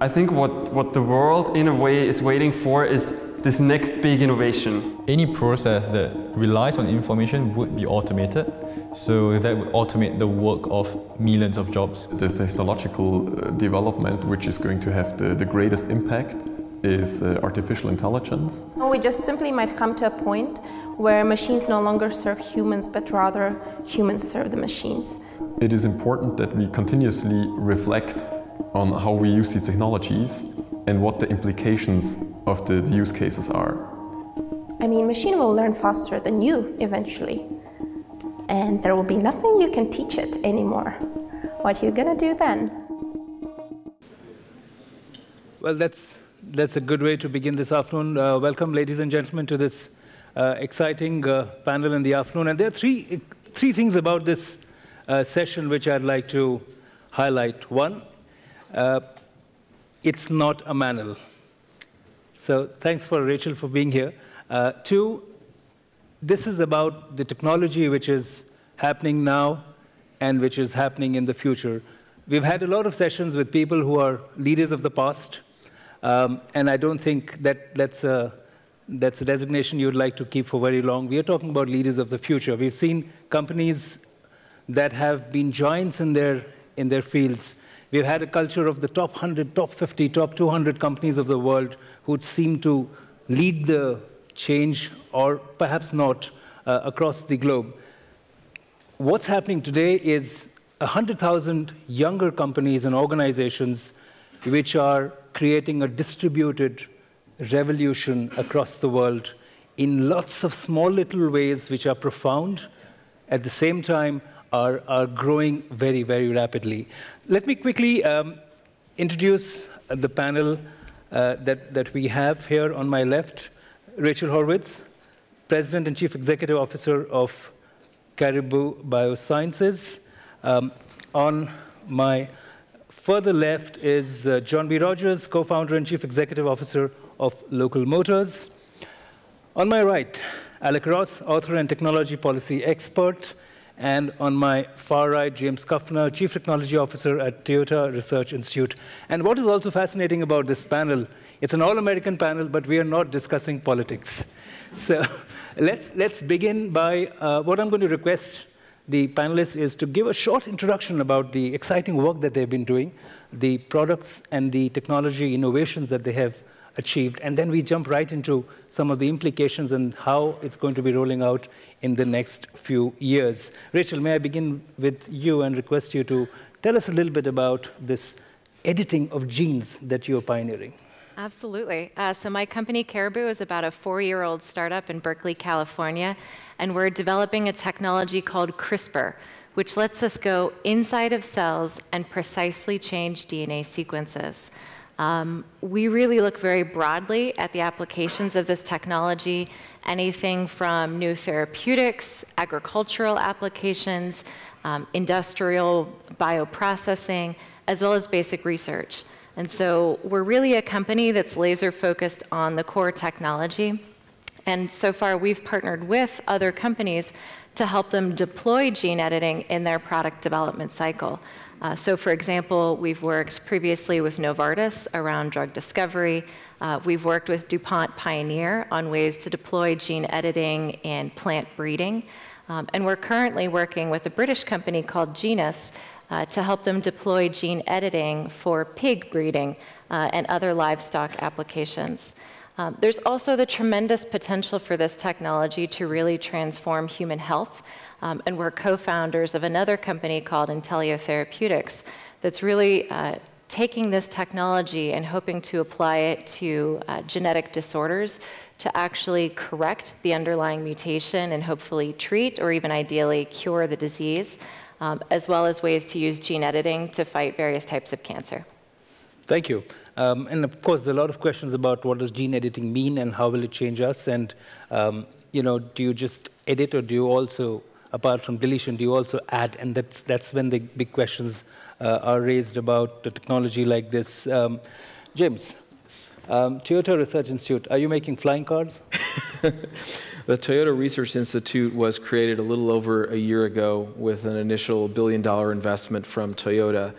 I think what the world in a way is waiting for is this next big innovation. Any process that relies on information would be automated, so that would automate the work of millions of jobs. The technological development which is going to have the greatest impact is artificial intelligence. We just simply might come to a point where machines no longer serve humans, but rather humans serve the machines. It is important that we continuously reflect on how we use these technologies and what the implications of the use cases are. I mean, machine will learn faster than you eventually, and there will be nothing you can teach it anymore. What are you gonna do then? Well, that's a good way to begin this afternoon. Welcome, ladies and gentlemen, to this exciting panel in the afternoon. And there are three things about this session which I'd like to highlight. One, it's not a manual. So thanks for Rachel for being here. Two, this is about the technology which is happening now and which is happening in the future. We've had a lot of sessions with people who are leaders of the past, and I don't think that that's a designation you'd like to keep for very long. We are talking about leaders of the future. We've seen companies that have been giants in their fields. We've had a culture of the top 100, top 50, top 200 companies of the world who seem to lead the change, or perhaps not, across the globe. What's happening today is 100,000 younger companies and organizations which are creating a distributed revolution across the world in lots of small little ways which are profound, at the same time are growing very, very rapidly. Let me quickly introduce the panel that we have here on my left. Rachel Haurwitz, President and Chief Executive Officer of Caribou Biosciences. On my further left is John B. Rogers, Co-founder and Chief Executive Officer of Local Motors. On my right, Alec Ross, author and technology policy expert. And on my far right, James Kuffner, Chief Technology Officer at Toyota Research Institute. And what is also fascinating about this panel, it's an all-American panel, but we are not discussing politics. So let's begin by what I'm going to request the panelists is to give a short introduction about the exciting work that they've been doing, the products and the technology innovations that they have achieved, and then we jump right into some of the implications and how it's going to be rolling out in the next few years. Rachel, may I begin with you and request you to tell us a little bit about this editing of genes that you're pioneering? Absolutely. So my company, Caribou, is about a 4-year-old startup in Berkeley, California, and we're developing a technology called CRISPR, which lets us go inside of cells and precisely change DNA sequences. We really look very broadly at the applications of this technology, anything from new therapeutics, agricultural applications, industrial bioprocessing, as well as basic research. And so we're really a company that's laser focused on the core technology. And so far we've partnered with other companies to help them deploy gene editing in their product development cycle. So for example, we've worked previously with Novartis around drug discovery. We've worked with DuPont Pioneer on ways to deploy gene editing in plant breeding. And we're currently working with a British company called Genus to help them deploy gene editing for pig breeding and other livestock applications. There's also the tremendous potential for this technology to really transform human health. And we're co-founders of another company called Intellia Therapeutics that's really taking this technology and hoping to apply it to genetic disorders to actually correct the underlying mutation and hopefully treat or even ideally cure the disease, as well as ways to use gene editing to fight various types of cancer. Thank you. And of course, there are a lot of questions about what does gene editing mean and how will it change us? And you know, do you just edit or do you also, apart from deletion, do you also add? And that's when the big questions are raised about the technology like this. James, Toyota Research Institute, are you making flying cars? The Toyota Research Institute was created a little over a year ago with an initial $1 billion investment from Toyota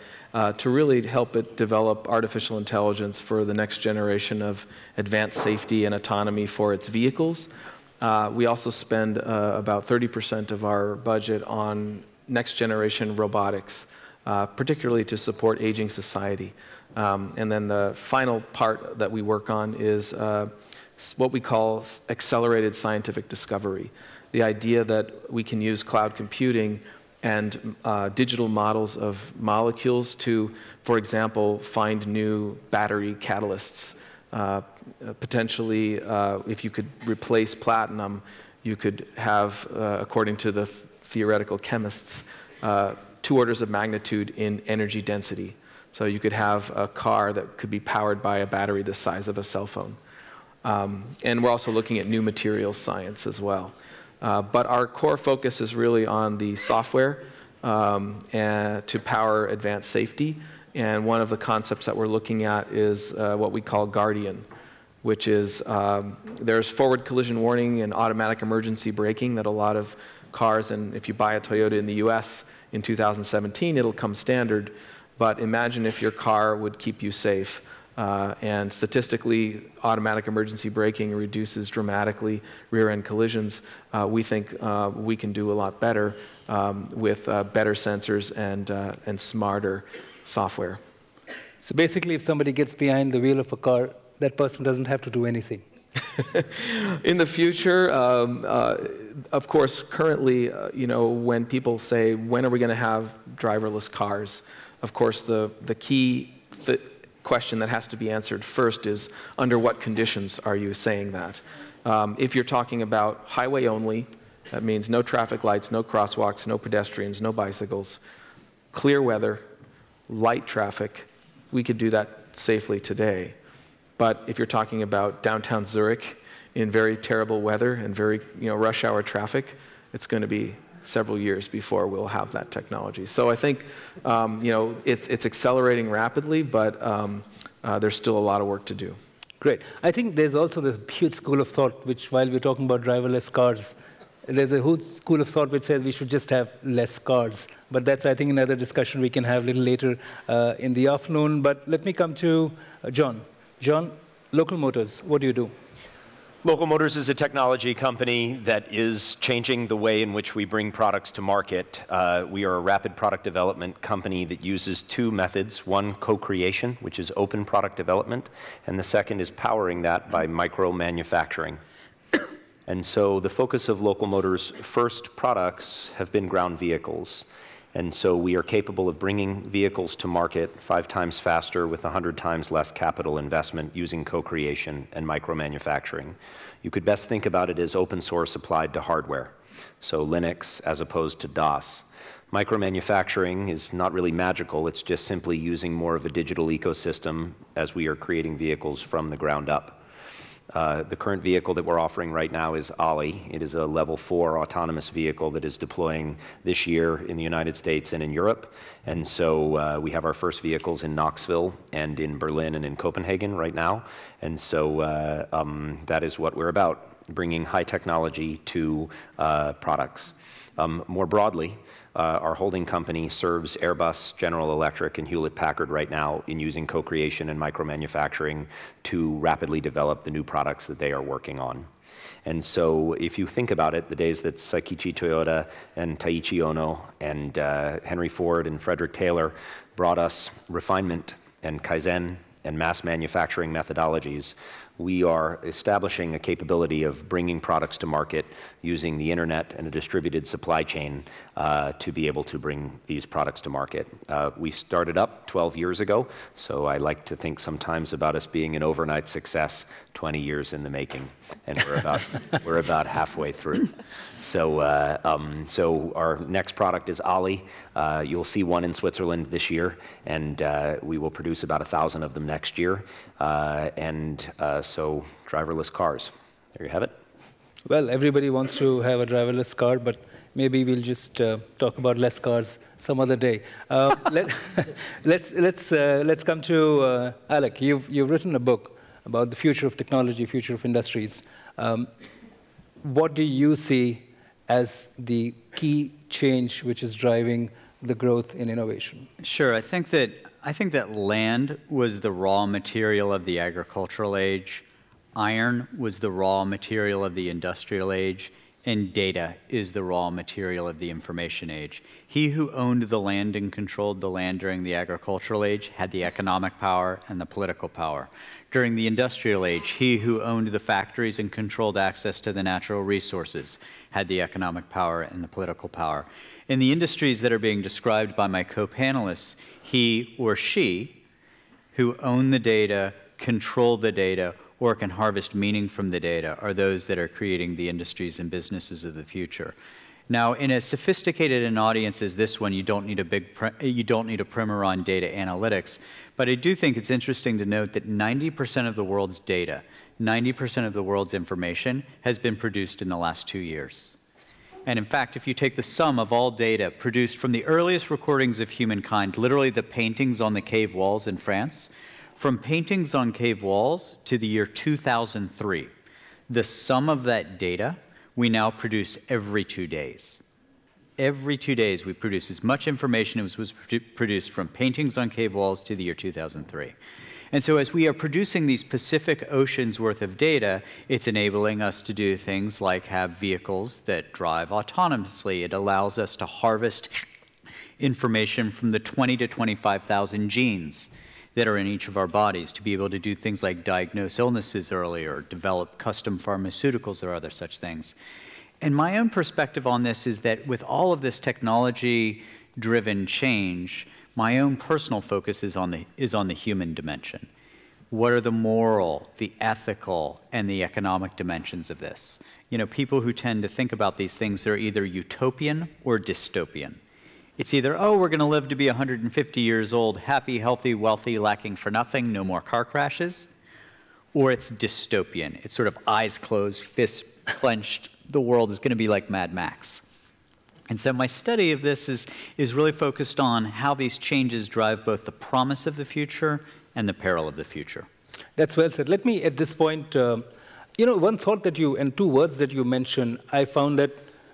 to really help it develop artificial intelligence for the next generation of advanced safety and autonomy for its vehicles. We also spend about 30% of our budget on next generation robotics, particularly to support aging society. And then the final part that we work on is what we call accelerated scientific discovery. The idea that we can use cloud computing and digital models of molecules to, for example, find new battery catalysts. Potentially, if you could replace platinum, you could have, according to the theoretical chemists, 2 orders of magnitude in energy density. So you could have a car that could be powered by a battery the size of a cell phone. And we're also looking at new materials science as well. But our core focus is really on the software to power advanced safety. And one of the concepts that we're looking at is what we call Guardian, which is there's forward collision warning and automatic emergency braking that a lot of cars, and if you buy a Toyota in the US in 2017, it'll come standard. But imagine if your car would keep you safe. And statistically, automatic emergency braking reduces dramatically rear-end collisions. We think we can do a lot better with better sensors and smarter software. So basically, if somebody gets behind the wheel of a car, that person doesn't have to do anything. In the future, of course, currently, you know, when people say, when are we going to have driverless cars? Of course, the key question that has to be answered first is, under what conditions are you saying that? If you're talking about highway only, that means no traffic lights, no crosswalks, no pedestrians, no bicycles, clear weather, light traffic, we could do that safely today. But if you're talking about downtown Zurich in very terrible weather and very, you know, rush hour traffic, it's going to be several years before we'll have that technology. So I think, you know, it's accelerating rapidly, but there's still a lot of work to do. Great. I think there's also this huge school of thought, which while we're talking about driverless cars, there's a huge school of thought which says we should just have less cars. But that's, I think, another discussion we can have a little later in the afternoon. But let me come to John. John, Local Motors, what do you do? Local Motors is a technology company that is changing the way in which we bring products to market. We are a rapid product development company that uses 2 methods. One, co-creation, which is open product development, and the second is powering that by micro-manufacturing. And so the focus of Local Motors' first products have been ground vehicles. And so we are capable of bringing vehicles to market 5 times faster with 100 times less capital investment using co-creation and micro-manufacturing. You could best think about it as open source applied to hardware, so Linux as opposed to DOS. Micro-manufacturing is not really magical, it's just simply using more of a digital ecosystem as we are creating vehicles from the ground up. The current vehicle that we're offering right now is Olli. It is a level 4 autonomous vehicle that is deploying this year in the United States and in Europe. And so we have our first vehicles in Knoxville and in Berlin and in Copenhagen right now. And so that is what we're about, bringing high technology to products. More broadly, our holding company serves Airbus, General Electric, and Hewlett-Packard right now in using co-creation and micro-manufacturing to rapidly develop the new products that they are working on. And so if you think about it, the days that Saikichi Toyoda and Taiichi Ono and Henry Ford and Frederick Taylor brought us refinement and Kaizen and mass manufacturing methodologies, we are establishing a capability of bringing products to market using the internet and a distributed supply chain to be able to bring these products to market. We started up 12 years ago, so I like to think sometimes about us being an overnight success, 20 years in the making, and we're about, we're about halfway through. So, so our next product is Olli. You'll see one in Switzerland this year, and we will produce about 1,000 of them next year. So driverless cars. There you have it. Well, everybody wants to have a driverless car, but maybe we'll just talk about less cars some other day. Let's come to Alec. You've written a book about the future of technology, future of industries. what do you see as the key change which is driving the growth in innovation? Sure. I think that land was the raw material of the agricultural age, iron was the raw material of the industrial age, and data is the raw material of the information age. He who owned the land and controlled the land during the agricultural age had the economic power and the political power. During the industrial age, he who owned the factories and controlled access to the natural resources had the economic power and the political power. In the industries that are being described by my co-panelists, he or she who own the data, control the data, or can harvest meaning from the data are those that are creating the industries and businesses of the future. Now, in as sophisticated an audience as this one, you don't need a primer on data analytics, but I do think it's interesting to note that 90% of the world's data, 90% of the world's information has been produced in the last 2 years. And in fact, if you take the sum of all data produced from the earliest recordings of humankind, literally the paintings on the cave walls in France, from paintings on cave walls to the year 2003, the sum of that data we now produce every 2 days. Every 2 days we produce as much information as was produced from paintings on cave walls to the year 2003. And so as we are producing these Pacific Ocean's worth of data, it's enabling us to do things like have vehicles that drive autonomously. It allows us to harvest information from the 20 to 25,000 genes that are in each of our bodies, to be able to do things like diagnose illnesses earlier, develop custom pharmaceuticals or other such things. And my own perspective on this is that with all of this technology-driven change, my own personal focus is on the human dimension. What are the moral, the ethical, and the economic dimensions of this? You know, people who tend to think about these things are either utopian or dystopian. It's either, oh, we're going to live to be 150 years old, happy, healthy, wealthy, lacking for nothing, no more car crashes, or it's dystopian. It's sort of eyes closed, fists clenched, the world is going to be like Mad Max. And so my study of this is really focused on how these changes drive both the promise of the future and the peril of the future. That's well said. Let me, at this point, you know, one thought that you, and two words that you mentioned, I found that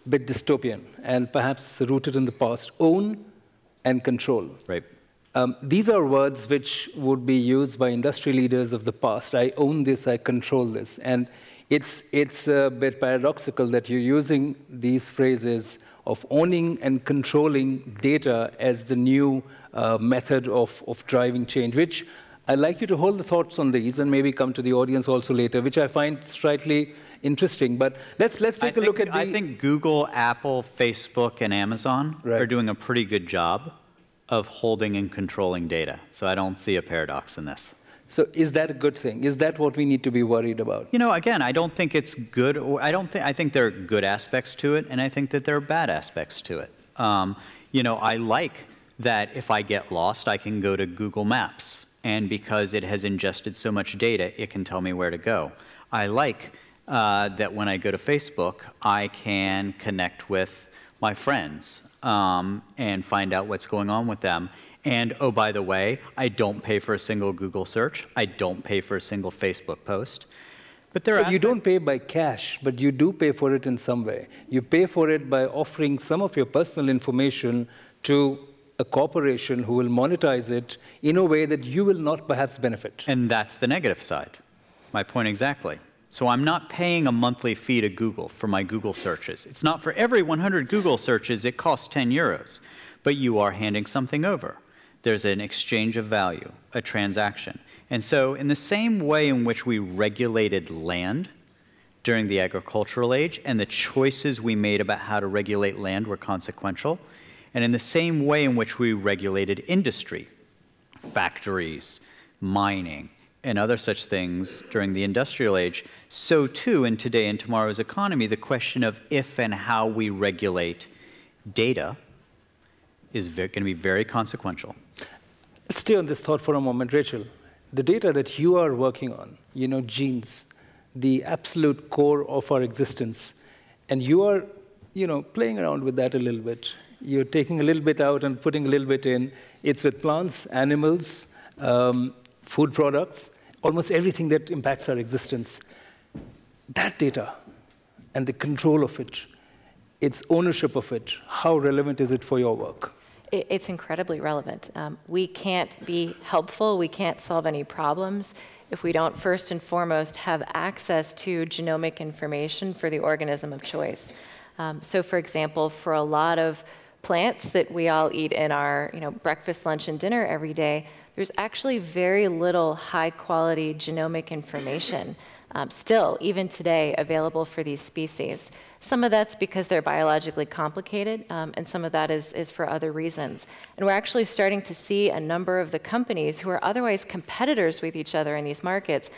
bit dystopian and perhaps rooted in the past, own and control. Right. These are words which would be used by industry leaders of the past. I own this, I control this. And it's a bit paradoxical that you're using these phrases of owning and controlling data as the new method of driving change, which I'd like you to hold the thoughts on these and maybe come to the audience also later, which I find slightly interesting, but let's take a look at the... I think Google, Apple, Facebook, and Amazon are doing a pretty good job of holding and controlling data, so I don't see a paradox in this. So is that a good thing? Is that what we need to be worried about? You know, again, I don't think it's good, or I think there are good aspects to it, and I think that there are bad aspects to it. You know, I like that if I get lost, I can go to Google Maps, and because it has ingested so much data, it can tell me where to go. I like that when I go to Facebook, I can connect with my friends and find out what's going on with them. And oh, by the way, I don't pay for a single Google search. I don't pay for a single Facebook post. But there are... You don't pay by cash, but you do pay for it in some way. You pay for it by offering some of your personal information to a corporation who will monetize it in a way that you will not perhaps benefit. And that's the negative side. My point exactly. So I'm not paying a monthly fee to Google for my Google searches. It's not for every 100 Google searches, it costs 10 euros. But you are handing something over. There's an exchange of value, a transaction. And so in the same way in which we regulated land during the agricultural age, and the choices we made about how to regulate land were consequential, and in the same way in which we regulated industry, factories, mining, and other such things during the industrial age, so too in today and tomorrow's economy, the question of if and how we regulate data is going to be very consequential. Stay on this thought for a moment, Rachel. The data that you are working on, you know, genes, the absolute core of our existence, and you are, you know, playing around with that a little bit. You're taking a little bit out and putting a little bit in. It's with plants, animals, food products, almost everything that impacts our existence. That data, and the control of it, its ownership of it, how relevant is it for your work? It's incredibly relevant. We can't be helpful, we can't solve any problems if we don't first and foremost have access to genomic information for the organism of choice. So for example, for a lot of plants that we all eat in our breakfast, lunch, and dinner every day, there's actually very little high-quality genomic information still, even today, available for these species. Some of that's because they're biologically complicated, and some of that is for other reasons. And we're actually starting to see a number of the companies who are otherwise competitors with each other in these markets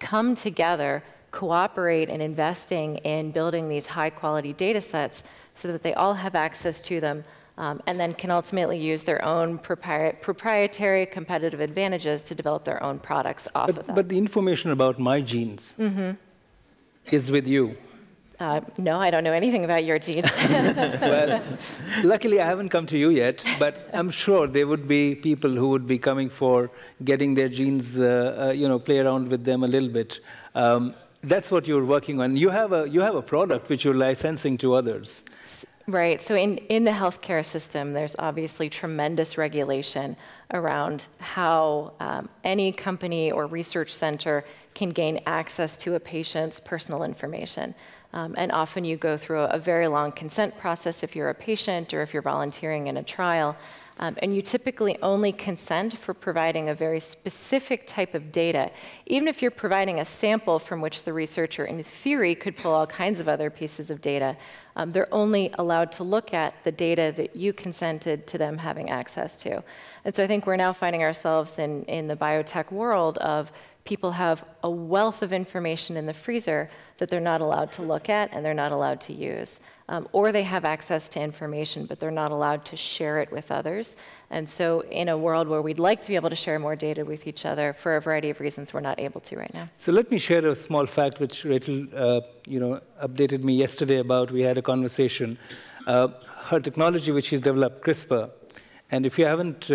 come together, cooperate in investing in building these high-quality data sets so that they all have access to them, and then can ultimately use their own proprietary competitive advantages to develop their own products off of that. But the information about my genes is with you. No, I don't know anything about your genes. Well, luckily I haven't come to you yet, but I'm sure there would be people who would be coming for getting their genes, play around with them a little bit. That's what you're working on. You have a product which you're licensing to others. Right, so in the healthcare system, there's obviously tremendous regulation around how any company or research center can gain access to a patient's personal information. And often you go through a very long consent process if you're a patient or if you're volunteering in a trial. And you typically only consent for providing a very specific type of data, even if you're providing a sample from which the researcher, in theory, could pull all kinds of other pieces of data. They're only allowed to look at the data that you consented to them having access to. And so I think we're now finding ourselves in the biotech world of people have a wealth of information in the freezer that they're not allowed to look at and they're not allowed to use. Or they have access to information, but they're not allowed to share it with others. And so in a world where we'd like to be able to share more data with each other, for a variety of reasons, we're not able to right now. So let me share a small fact which Rachel updated me yesterday about. We had a conversation. Her technology, which she's developed, CRISPR, and if you haven't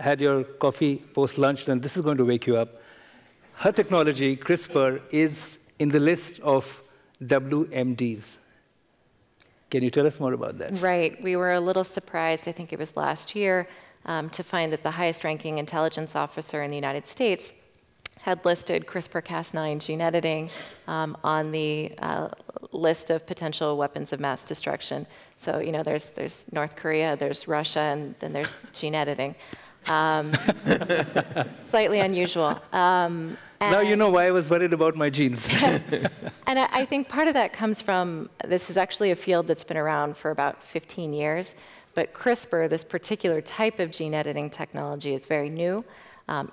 had your coffee post-lunch, then this is going to wake you up. Her technology, CRISPR, is in the list of WMDs. Can you tell us more about that? Right. We were a little surprised, I think it was last year, to find that the highest-ranking intelligence officer in the United States had listed CRISPR-Cas9 gene editing on the list of potential weapons of mass destruction. So, there's North Korea, there's Russia, and then there's gene editing. Slightly unusual. Now you know why I was worried about my genes. And I think part of that comes from, this is actually a field that's been around for about 15 years, but CRISPR, this particular type of gene editing technology, is very new.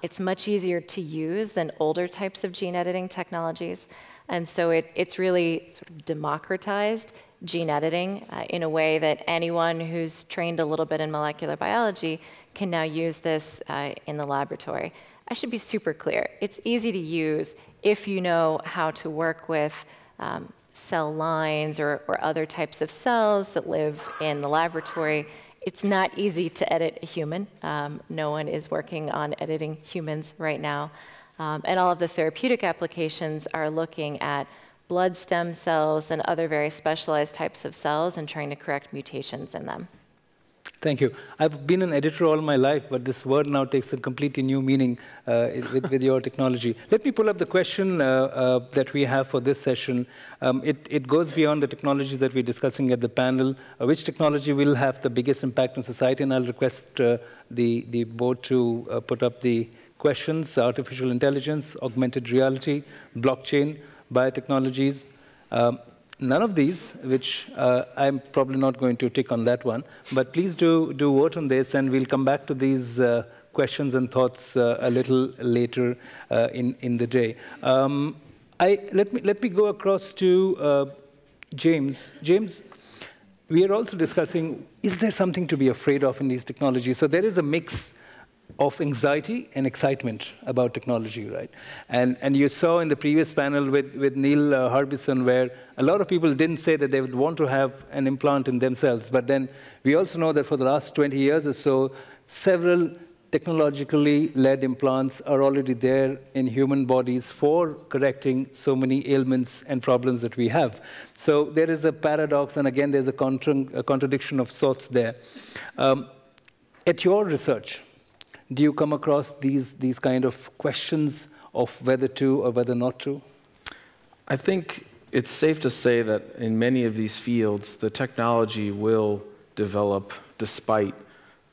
It's much easier to use than older types of gene editing technologies. And so it's really sort of democratized gene editing in a way that anyone who's trained a little bit in molecular biology can now use this in the laboratory. I should be super clear. It's easy to use if you know how to work with cell lines or other types of cells that live in the laboratory. It's not easy to edit a human. No one is working on editing humans right now. And all of the therapeutic applications are looking at blood stem cells and other very specialized types of cells and trying to correct mutations in them. Thank you. I've been an editor all my life, but this word now takes a completely new meaning with your technology. Let me pull up the question that we have for this session. It goes beyond the technologies that we're discussing at the panel. Which technology will have the biggest impact on society? And I'll request the board to put up the questions: artificial intelligence, augmented reality, blockchain, biotechnologies. None of these, which I'm probably not going to tick on that one, but please do vote on this, and we'll come back to these questions and thoughts a little later in the day. Let me go across to James. James, we are also discussing, is there something to be afraid of in these technologies? So there is a mix of anxiety and excitement about technology, right? And you saw in the previous panel with Neil Harbison, where a lot of people didn't say that they would want to have an implant in themselves, but then we also know that for the last 20 years or so, several technologically led implants are already there in human bodies for correcting so many ailments and problems that we have. So there is a paradox, and again, there's a contradiction of sorts there. At your research, do you come across these kind of questions of whether to or whether not to? I think it's safe to say that in many of these fields, the technology will develop despite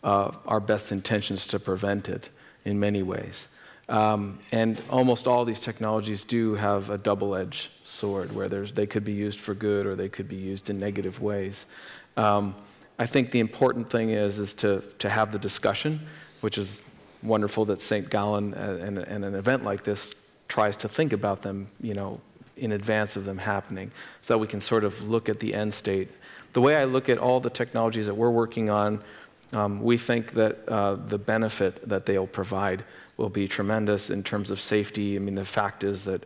our best intentions to prevent it in many ways. And almost all these technologies do have a double-edged sword where they could be used for good or they could be used in negative ways. I think the important thing is to have the discussion, which is wonderful that St. Gallen and an event like this tries to think about them, you know, in advance of them happening, so that we can sort of look at the end state. The way I look at all the technologies that we're working on, we think that the benefit that they'll provide will be tremendous in terms of safety. I mean, the fact is that,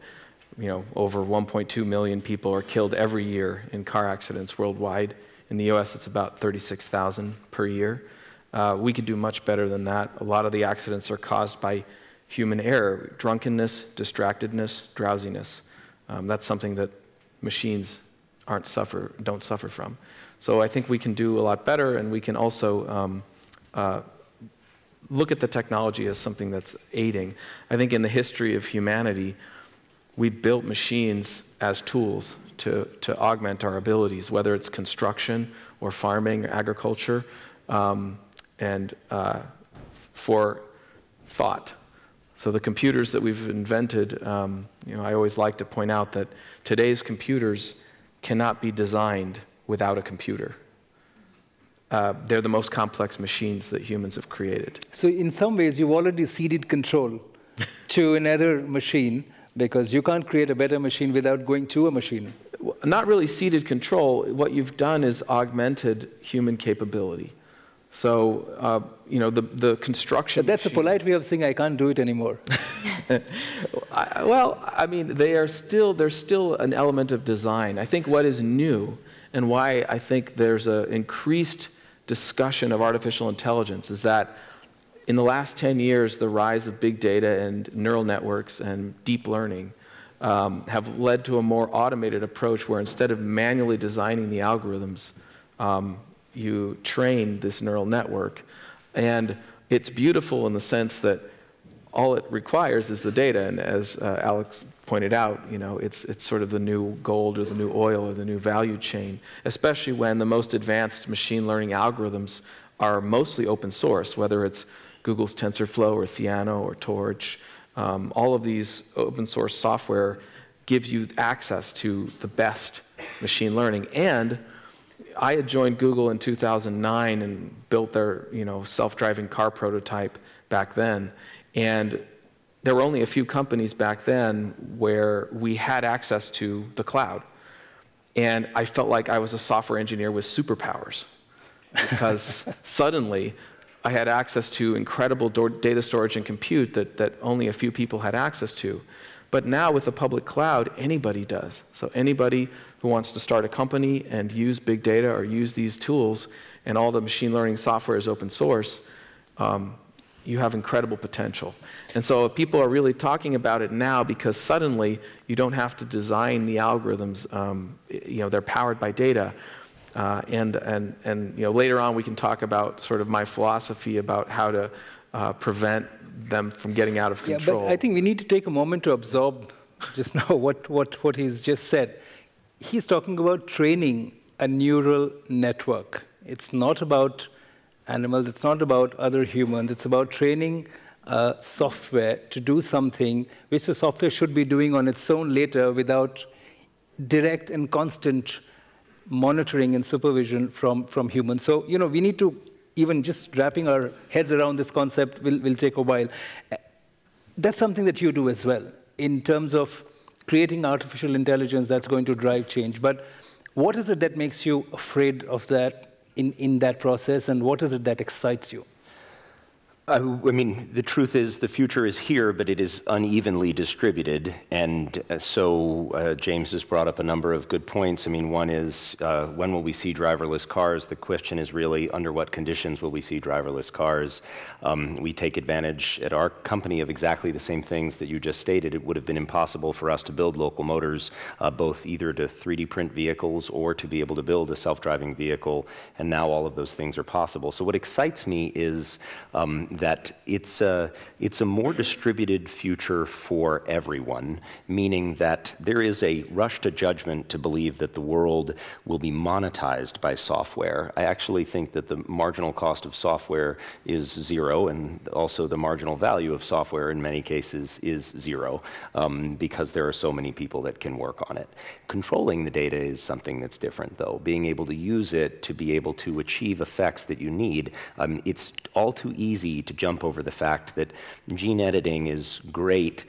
you know, over 1.2 million people are killed every year in car accidents worldwide. In the US, it's about 36,000 per year. We could do much better than that. A lot of the accidents are caused by human error, drunkenness, distractedness, drowsiness. That's something that machines don't suffer from. So I think we can do a lot better, and we can also look at the technology as something that's aiding. I think in the history of humanity, we built machines as tools to augment our abilities, whether it's construction or farming or agriculture, for thought. So the computers that we've invented, you know, I always like to point out that today's computers cannot be designed without a computer. They're the most complex machines that humans have created. So in some ways, you've already ceded control to another machine, because you can't create a better machine without going to a machine. Not really ceded control. What you've done is augmented human capability. So, you know, the construction... But that's machines. A polite way of saying I can't do it anymore. Well, I mean, there's still an element of design. I think what is new and why I think there's an increased discussion of artificial intelligence is that in the last 10 years, the rise of big data and neural networks and deep learning have led to a more automated approach where instead of manually designing the algorithms, you train this neural network. And it's beautiful in the sense that all it requires is the data. And as Alex pointed out, you know, it's sort of the new gold or the new oil or the new value chain, especially when the most advanced machine learning algorithms are mostly open source, whether it's Google's TensorFlow or Theano or Torch. All of these open source software gives you access to the best machine learning. And I had joined Google in 2009 and built their, you know, self-driving car prototype back then. And there were only a few companies back then where we had access to the cloud. And I felt like I was a software engineer with superpowers because suddenly I had access to incredible data storage and compute that only a few people had access to. But now with the public cloud, anybody does. So anybody who wants to start a company and use big data or use these tools, and all the machine learning software is open source, you have incredible potential. And so people are really talking about it now because suddenly you don't have to design the algorithms. You know, they're powered by data. And you know, later on we can talk about sort of my philosophy about how to prevent them from getting out of control. Yeah, but I think we need to take a moment to absorb just now what he's just said. He's talking about training a neural network. It's not about animals, it's not about other humans, it's about training software to do something which the software should be doing on its own later without direct and constant monitoring and supervision from humans. So, you know, we need to, even just wrapping our heads around this concept will take a while. That's something that you do as well, in terms of creating artificial intelligence that's going to drive change. But what is it that makes you afraid of that in that process, and what is it that excites you? I mean, the truth is the future is here, but it is unevenly distributed. And so James has brought up a number of good points. I mean, one is when will we see driverless cars? The question is really under what conditions will we see driverless cars? We take advantage at our company of exactly the same things that you just stated. It would have been impossible for us to build Local Motors, both either to 3D print vehicles or to be able to build a self-driving vehicle. And now all of those things are possible. So what excites me is that it's a more distributed future for everyone, meaning that there is a rush to judgment to believe that the world will be monetized by software. I actually think that the marginal cost of software is zero, and also the marginal value of software in many cases is zero, because there are so many people that can work on it. Controlling the data is something that's different, though. Being able to use it to be able to achieve effects that you need, it's all too easy to jump over the fact that gene editing is great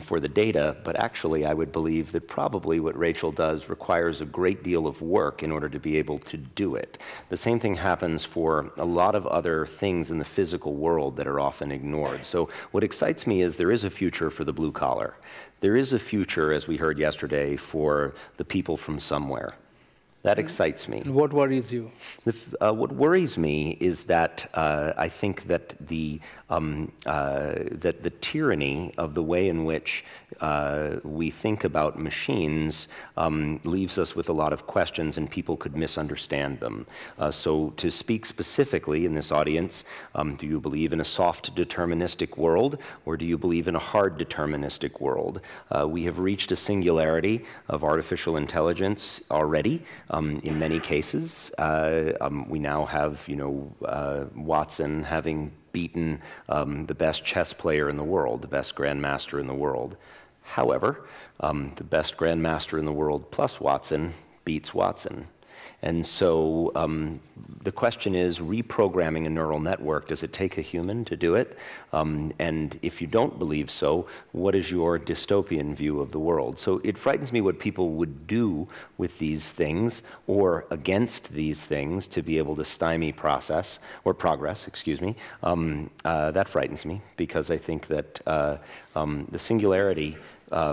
for the data, but actually I would believe that probably what Rachel does requires a great deal of work in order to be able to do it. The same thing happens for a lot of other things in the physical world that are often ignored. So what excites me is there is a future for the blue collar. There is a future, as we heard yesterday, for the people from somewhere. That excites me. And what worries you? What worries me is that I think that the tyranny of the way in which we think about machines leaves us with a lot of questions, and people could misunderstand them. So to speak specifically in this audience, do you believe in a soft deterministic world, or do you believe in a hard deterministic world? We have reached a singularity of artificial intelligence already. In many cases, we now have, Watson having beaten the best chess player in the world, the best grandmaster in the world. However, the best grandmaster in the world plus Watson beats Watson. And so the question is, reprogramming a neural network, does it take a human to do it? And if you don't believe so, what is your dystopian view of the world? So it frightens me what people would do with these things or against these things to be able to stymie process or progress, excuse me. That frightens me because I think that the singularity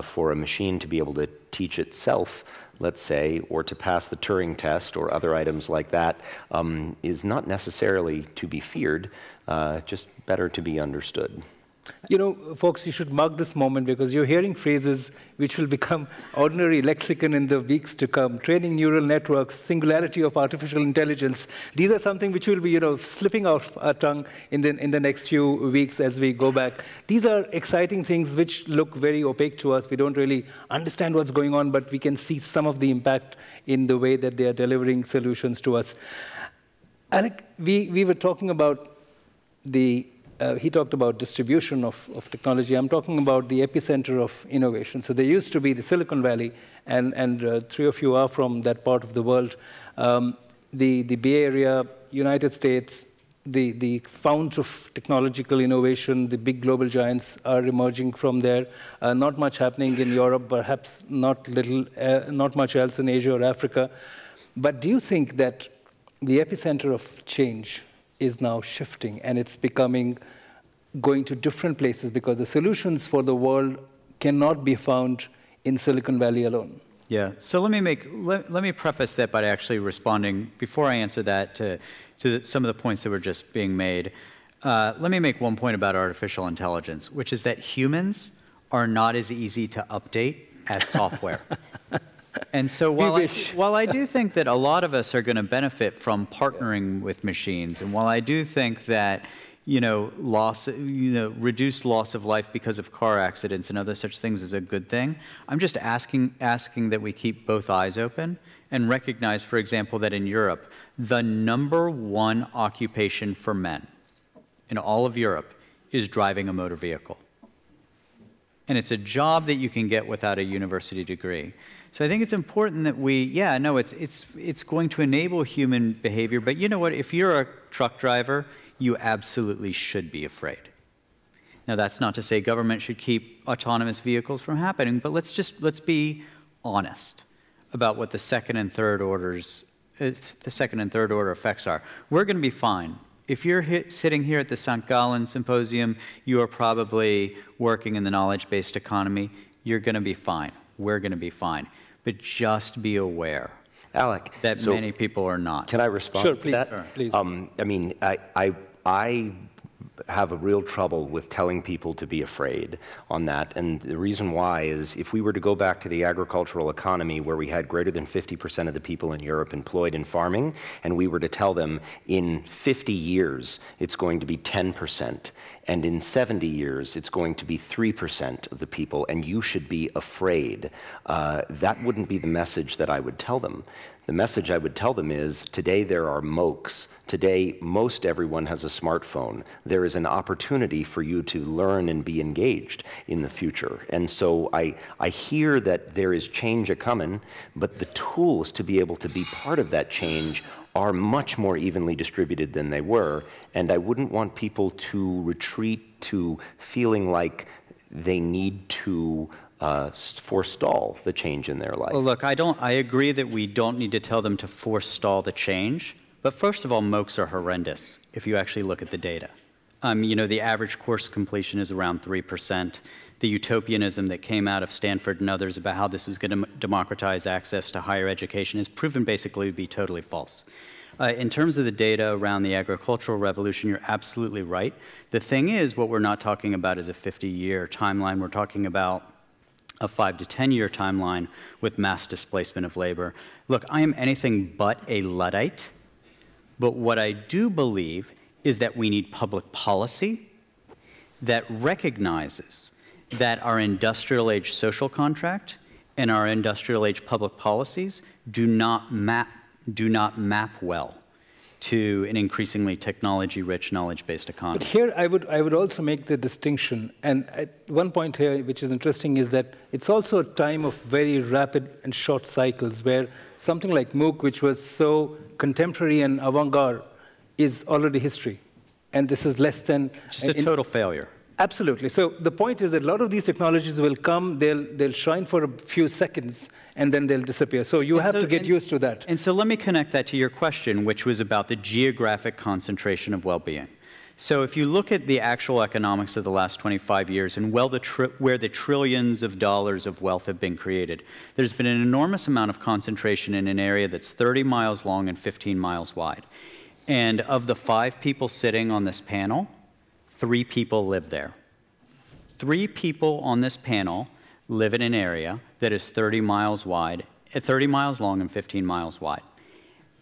for a machine to be able to teach itself, let's say, or to pass the Turing test or other items like that, is not necessarily to be feared, just better to be understood. You know, folks, you should mark this moment because you're hearing phrases which will become ordinary lexicon in the weeks to come. Training neural networks, singularity of artificial intelligence. These are something which will be, slipping off our tongue in the next few weeks as we go back. These are exciting things which look very opaque to us. We don't really understand what's going on, but we can see some of the impact in the way that they are delivering solutions to us. Alec, we were talking about the... he talked about distribution of technology. I'm talking about the epicenter of innovation. So there used to be the Silicon Valley, and three of you are from that part of the world. The Bay Area, United States, the fount of technological innovation, the big global giants are emerging from there. Not much happening in Europe, perhaps not much else in Asia or Africa. But do you think that the epicenter of change is now shifting, and it's becoming going to different places because the solutions for the world cannot be found in Silicon Valley alone? Yeah. So let me preface that by actually responding before I answer that to some of the points that were just being made. Let me make one point about artificial intelligence, which is that humans are not as easy to update as software. And so while I do think that a lot of us are going to benefit from partnering with machines, and while I do think that reduced loss of life because of car accidents and other such things is a good thing, I'm just asking that we keep both eyes open and recognize, for example, that in Europe, the #1 occupation for men in all of Europe is driving a motor vehicle. And it's a job that you can get without a university degree. So I think it's important that we, it's going to enable human behavior, but you know what, if you're a truck driver, you absolutely should be afraid. Now that's not to say government should keep autonomous vehicles from happening, but let's be honest about what the second and third order effects are. We're going to be fine if you're sitting here at the St. Gallen Symposium, you are probably working in the knowledge-based economy. You're going to be fine. We're going to be fine. But just be aware, Alec, that so many people are not. Can I respond to that? Sure, please. I mean, I have a real trouble with telling people to be afraid on that. And the reason why is if we were to go back to the agricultural economy where we had greater than 50% of the people in Europe employed in farming, and we were to tell them in 50 years it's going to be 10%, and in 70 years it's going to be 3% of the people, and you should be afraid, that wouldn't be the message that I would tell them. The message I would tell them is, today there are MOOCs. Today, most everyone has a smartphone. There is an opportunity for you to learn and be engaged in the future. And so I hear that there is change a-coming, but the tools to be able to be part of that change are much more evenly distributed than they were, and I wouldn't want people to retreat to feeling like they need to forestall the change in their life. Well, look, I agree that we don't need to tell them to forestall the change, but first of all, MOOCs are horrendous if you actually look at the data. You know, the average course completion is around 3%. The utopianism that came out of Stanford and others about how this is going to democratize access to higher education is proven basically to be totally false. In terms of the data around the agricultural revolution, you're absolutely right. The thing is, what we're not talking about is a 50-year timeline. We're talking about a 5- to 10-year timeline with mass displacement of labor. Look, I am anything but a Luddite, but what I do believe is that we need public policy that recognizes that our industrial age social contract and our industrial age public policies do not map well to an increasingly technology-rich, knowledge-based economy. But here I would also make the distinction, and one point here which is interesting is that it's also a time of very rapid and short cycles where something like MOOC, which was so contemporary and avant-garde, is already history. And this is less than... Just a total failure. Absolutely. So the point is that a lot of these technologies will come, they'll shine for a few seconds, and then they'll disappear. So you have to get used to that. And so let me connect that to your question, which was about the geographic concentration of well-being. So if you look at the actual economics of the last 25 years and where the trillions of dollars of wealth have been created, there's been an enormous amount of concentration in an area that's 30 miles long and 15 miles wide. And of the 5 people sitting on this panel, 3 people live there. 3 people on this panel live in an area that is 30 miles wide, 30 miles long and 15 miles wide.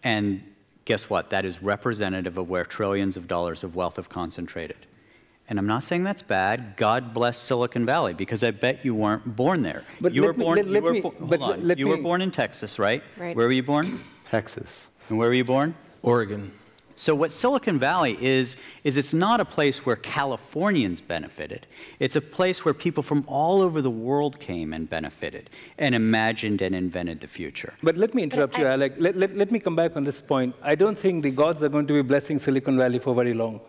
And guess what? That is representative of where trillions of dollars of wealth have concentrated. And I'm not saying that's bad. God bless Silicon Valley, because I bet you weren't born there. But you were born in Texas, right? Right. Where were you born? Texas. And where were you born? Oregon. So what Silicon Valley is it's not a place where Californians benefited. It's a place where people from all over the world came and benefited and imagined and invented the future. But let me interrupt you, Alec. Let me come back on this point. I don't think the gods are going to be blessing Silicon Valley for very long.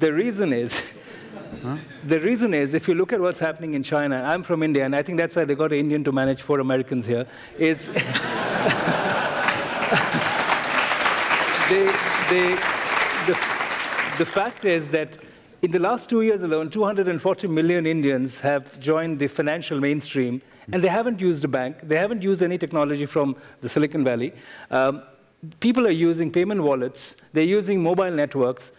The reason is... Huh? The reason is, if you look at what's happening in China, I'm from India, and I think that's why they got an Indian to manage 4 Americans here, is... The fact is that in the last 2 years alone, 240 million Indians have joined the financial mainstream, and they haven't used a bank. They haven't used any technology from the Silicon Valley. People are using payment wallets. They're using mobile networks.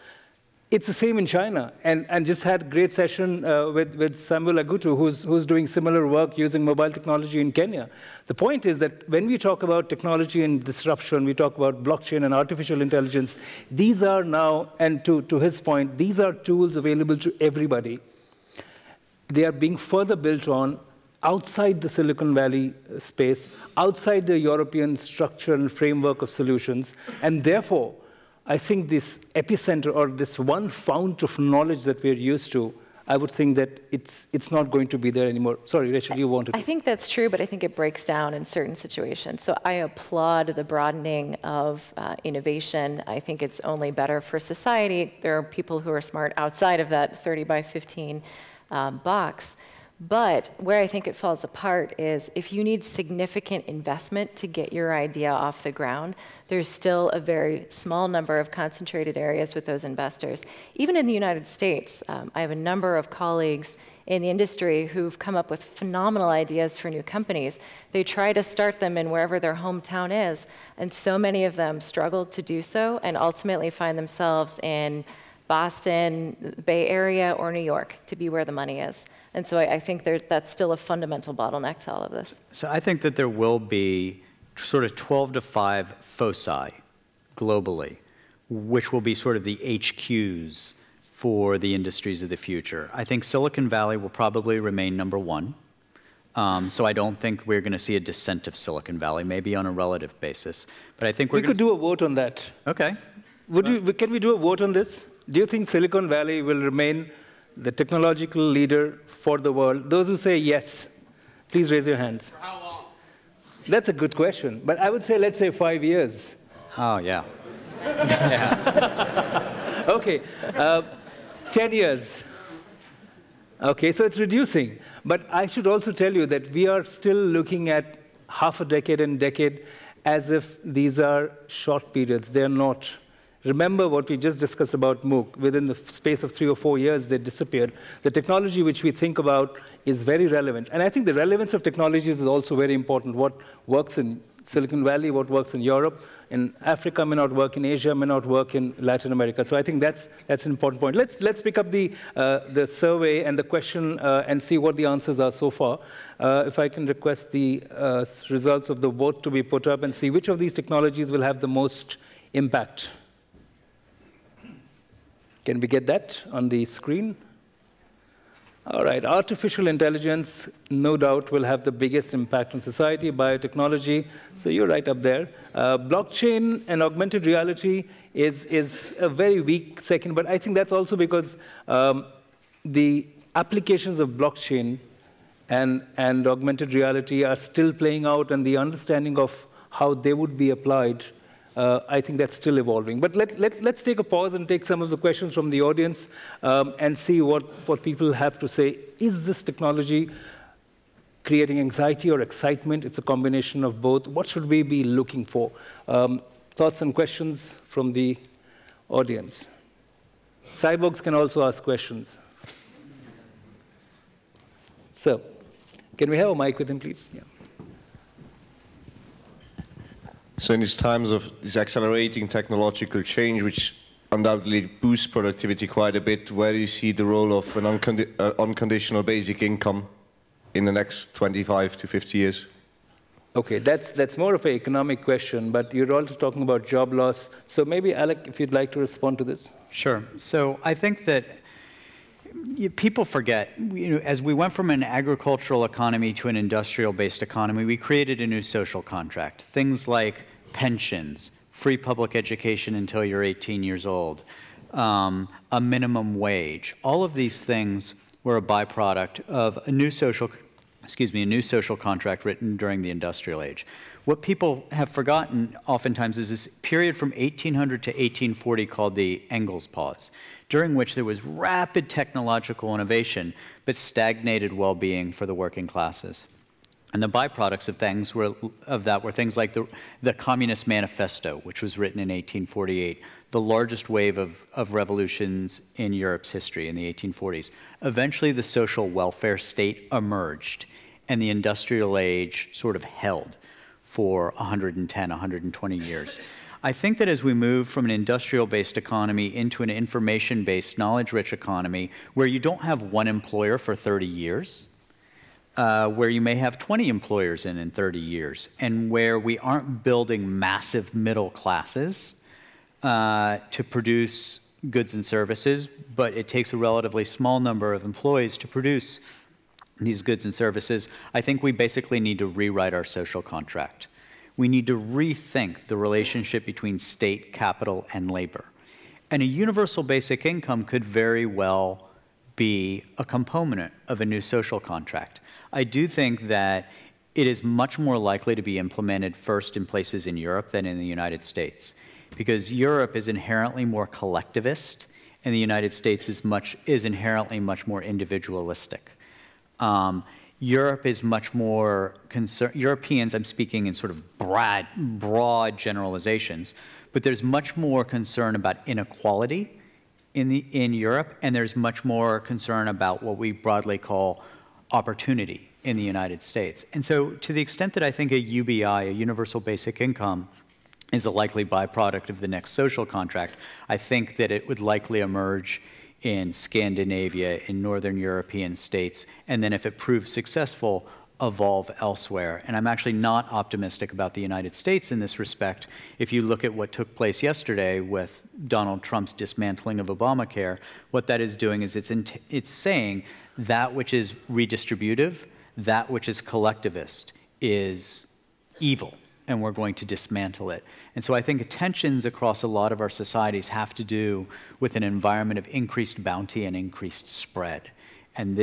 It's the same in China. And just had a great session with Samuel Agutu, who's doing similar work using mobile technology in Kenya. The point is that when we talk about technology and disruption, we talk about blockchain and artificial intelligence, these are now, and to his point, these are tools available to everybody. They are being further built on outside the Silicon Valley space, outside the European structure and framework of solutions, and therefore, I think this epicenter or this one fount of knowledge that we're used to, I would think that it's not going to be there anymore. Sorry, Rachel, you wanted to. I think that's true, but I think it breaks down in certain situations. So I applaud the broadening of innovation. I think it's only better for society. There are people who are smart outside of that 30 by 15 box. But where I think it falls apart is if you need significant investment to get your idea off the ground, there's still a very small number of concentrated areas with those investors. Even in the United States, I have a number of colleagues in the industry who've come up with phenomenal ideas for new companies. They try to start them in wherever their hometown is, and so many of them struggle to do so and ultimately find themselves in Boston, Bay Area, or New York to be where the money is. And so I think that's still a fundamental bottleneck to all of this. So I think that there will be sort of 12 to 5 foci globally, which will be sort of the HQs for the industries of the future. I think Silicon Valley will probably remain #1. So I don't think we're going to see a descent of Silicon Valley, maybe on a relative basis. But I think we could do a vote on that. Okay. Can we do a vote on this? Do you think Silicon Valley will remain the technological leader for the world? Those who say yes, please raise your hands. For how long? That's a good question. But I would say, let's say 5 years. Oh, yeah. Yeah. OK. 10 years. OK, so it's reducing. But I should also tell you that we are still looking at half a decade and decade as if these are short periods. They're not. Remember what we just discussed about MOOC. Within the space of 3 or 4 years, they disappeared. The technology which we think about is very relevant. And I think the relevance of technologies is also very important. What works in Silicon Valley, what works in Europe, in Africa may not work, in Asia may not work, in Latin America. So I think that's an important point. Let's pick up the survey and the question and see what the answers are so far. If I can request the results of the vote to be put up and see which of these technologies will have the most impact. Can we get that on the screen? All right, artificial intelligence, no doubt, will have the biggest impact on society, biotechnology. So you're right up there. Blockchain and augmented reality is a very weak second, but I think that's also because the applications of blockchain and augmented reality are still playing out, and the understanding of how they would be applied, I think that's still evolving. But let's take a pause and take some of the questions from the audience and see what people have to say. Is this technology creating anxiety or excitement? It's a combination of both. What should we be looking for? Thoughts and questions from the audience. Cyborgs can also ask questions. So, can we have a mic with him, please? Yeah. So in these times of this accelerating technological change, which undoubtedly boosts productivity quite a bit, where do you see the role of an unconditional basic income in the next 25 to 50 years? OK, that's more of an economic question, but you're also talking about job loss. So maybe, Alec, if you'd like to respond to this. Sure. So I think that people forget, you know, as we went from an agricultural economy to an industrial-based economy, we created a new social contract. Things like pensions, free public education until you're 18 years old, a minimum wage. All of these things were a byproduct of a new social, a new social contract written during the industrial age. What people have forgotten oftentimes is this period from 1800 to 1840 called the Engels pause, during which there was rapid technological innovation, but stagnated well-being for the working classes. And the byproducts of things were things like the Communist Manifesto, which was written in 1848, the largest wave of revolutions in Europe's history in the 1840s. Eventually, the social welfare state emerged, and the industrial age sort of held for 110, 120 years. I think that as we move from an industrial-based economy into an information-based, knowledge-rich economy, where you don't have one employer for 30 years, where you may have 20 employers in 30 years, and where we aren't building massive middle classes to produce goods and services, but it takes a relatively small number of employees to produce these goods and services, I think we basically need to rewrite our social contract. We need to rethink the relationship between state, capital, and labor. And a universal basic income could very well be a component of a new social contract. I do think that it is much more likely to be implemented first in places in Europe than in the United States, because Europe is inherently more collectivist, and the United States is inherently much more individualistic. Europe is much more concerned, Europeans, I'm speaking in sort of broad generalizations, but there's much more concern about inequality in Europe, and there's much more concern about what we broadly call opportunity in the United States. And so to the extent that I think a UBI, a universal basic income, is a likely byproduct of the next social contract, I think that it would likely emerge in Scandinavia, in northern European states, and then if it proves successful, evolve elsewhere. And I'm actually not optimistic about the United States in this respect. If you look at what took place yesterday with Donald Trump's dismantling of Obamacare, what that is doing is it's saying that which is redistributive, that which is collectivist is evil, and we're going to dismantle it. And so I think tensions across a lot of our societies have to do with an environment of increased bounty and increased spread. And